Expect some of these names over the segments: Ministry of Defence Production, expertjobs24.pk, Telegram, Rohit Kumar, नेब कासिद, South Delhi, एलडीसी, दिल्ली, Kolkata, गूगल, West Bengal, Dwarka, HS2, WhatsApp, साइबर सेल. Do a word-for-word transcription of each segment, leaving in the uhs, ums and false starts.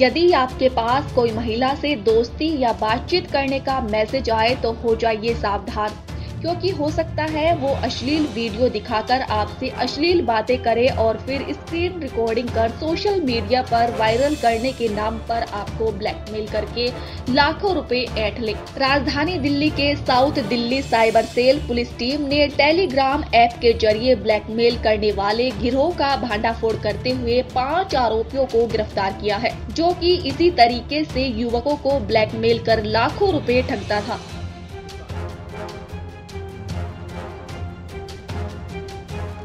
यदि आपके पास कोई महिला से दोस्ती या बातचीत करने का मैसेज आए तो हो जाइए सावधान, क्योंकि हो सकता है वो अश्लील वीडियो दिखाकर आपसे अश्लील बातें करे और फिर स्क्रीन रिकॉर्डिंग कर सोशल मीडिया पर वायरल करने के नाम पर आपको ब्लैकमेल करके लाखों रुपए ऐंठ ले। राजधानी दिल्ली के south दिल्ली साइबर सेल police team ने टेलीग्राम ऐप के जरिए ब्लैकमेल करने वाले गिरोह का भांडाफोड़ करते हुए पाँच आरोपियों को गिरफ्तार किया है, जो कि इसी तरीके से युवकों को ब्लैकमेल कर लाखों रुपए ठगता था।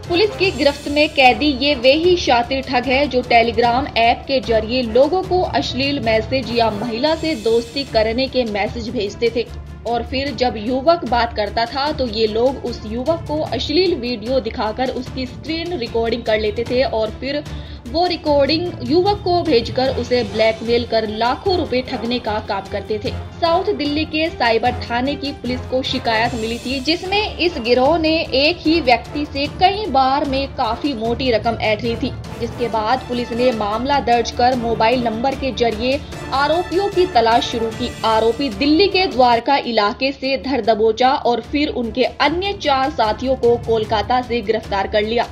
पुलिस की गिरफ्त में कैदी ये वे ही शातिर ठग है जो टेलीग्राम ऐप के जरिए लोगों को अश्लील मैसेज या महिला से दोस्ती करने के मैसेज भेजते थे और फिर जब युवक बात करता था तो ये लोग उस युवक को अश्लील वीडियो दिखाकर उसकी स्क्रीन रिकॉर्डिंग कर लेते थे और फिर वो रिकॉर्डिंग युवक को भेजकर उसे ब्लैकमेल कर लाखों रुपए ठगने का काम करते थे। साउथ दिल्ली के साइबर थाने की पुलिस को शिकायत मिली थी, जिसमें इस गिरोह ने एक ही व्यक्ति से कई बार में काफी मोटी रकम ऐंठ ली थी, जिसके बाद पुलिस ने मामला दर्ज कर मोबाइल नंबर के जरिए आरोपियों की तलाश शुरू की। आरोपी दिल्ली के द्वारका इलाके से धर दबोचा और फिर उनके अन्य चार साथियों को कोलकाता से गिरफ्तार कर लिया।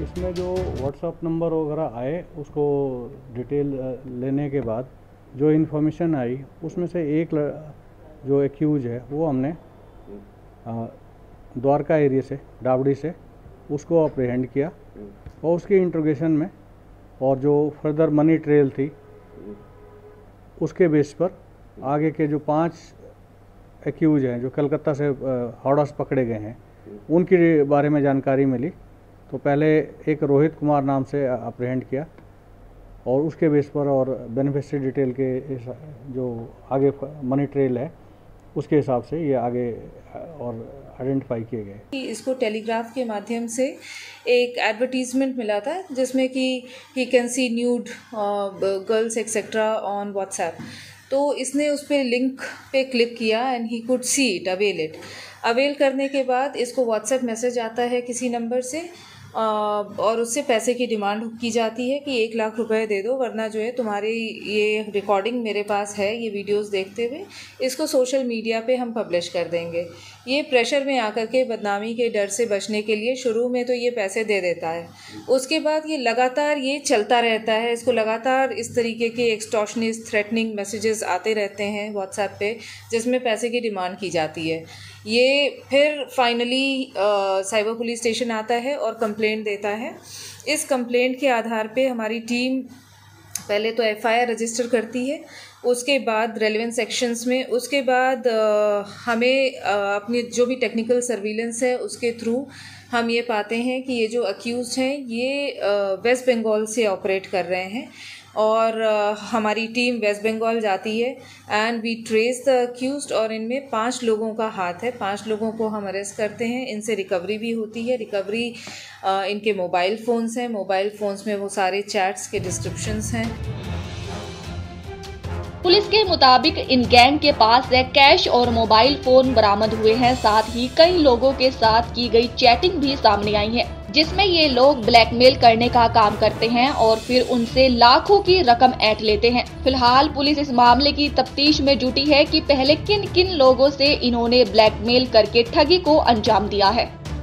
इसमें जो व्हाट्सएप नंबर वगैरह आए उसको डिटेल लेने के बाद जो इन्फॉर्मेशन आई उसमें से एक जो एक्यूज है वो हमने द्वारका एरिया से डाबड़ी से उसको अप्रीहेंड किया और उसकी इंट्रोगेशन में और जो फर्दर मनी ट्रेल थी उसके बेस पर आगे के जो पांच एक्यूज हैं जो कलकत्ता से हावड़ा से पकड़े गए हैं उनके बारे में जानकारी मिली, तो पहले एक रोहित कुमार नाम से अप्रीहेंड किया और उसके बेस पर और बेनिफिशरी डिटेल के जो आगे मनी ट्रेल है उसके हिसाब से ये आगे और आइडेंटिफाई किए गए। इसको टेलीग्राफ के माध्यम से एक एडवर्टीजमेंट मिला था जिसमें कि he can see nude girls etcetera on WhatsApp, तो इसने उस पर लिंक पे क्लिक किया and he could see it avail it avail करने के बाद इसको व्हाट्सएप मैसेज आता है किसी नंबर से और उससे पैसे की डिमांड की जाती है कि एक लाख रुपए दे दो वरना जो है तुम्हारी ये रिकॉर्डिंग मेरे पास है, ये वीडियोस देखते हुए इसको सोशल मीडिया पे हम पब्लिश कर देंगे। ये प्रेशर में आकर के बदनामी के डर से बचने के लिए शुरू में तो ये पैसे दे देता है, उसके बाद ये लगातार ये चलता रहता है। इसको लगातार इस तरीके के एक्सटॉर्शनिस्ट थ्रेटनिंग मैसेजेस आते रहते हैं व्हाट्सएप पे जिसमें पैसे की डिमांड की जाती है। ये फिर फाइनली साइबर पुलिस स्टेशन आता है और कंप्लेंट देता है। इस कंप्लेंट के आधार पे हमारी टीम पहले तो एफ आई आर रजिस्टर करती है, उसके बाद रेलेवेंट सेक्शंस में, उसके बाद आ, हमें आ, अपने जो भी टेक्निकल सर्विलेंस है उसके थ्रू हम ये पाते हैं कि ये जो अक्यूज़ हैं ये आ, वेस्ट बंगाल से ऑपरेट कर रहे हैं और आ, हमारी टीम वेस्ट बंगाल जाती है and we trace the accused और इनमें पांच लोगों का हाथ है। पांच लोगों को हम अरेस्ट करते हैं, इनसे रिकवरी भी होती है। रिकवरी आ, इनके मोबाइल फ़ोन्स हैं, मोबाइल फ़ोन्स में वो सारे चैट्स के डिस्क्रिप्शंस हैं। पुलिस के मुताबिक इन गैंग के पास से कैश और मोबाइल फोन बरामद हुए हैं, साथ ही कई लोगों के साथ की गई चैटिंग भी सामने आई है, जिसमें ये लोग ब्लैकमेल करने का काम करते हैं और फिर उनसे लाखों की रकम ऐंठ लेते हैं। फिलहाल पुलिस इस मामले की तफ्तीश में जुटी है कि पहले किन किन लोगों से इन्होंने ब्लैकमेल करके ठगी को अंजाम दिया है।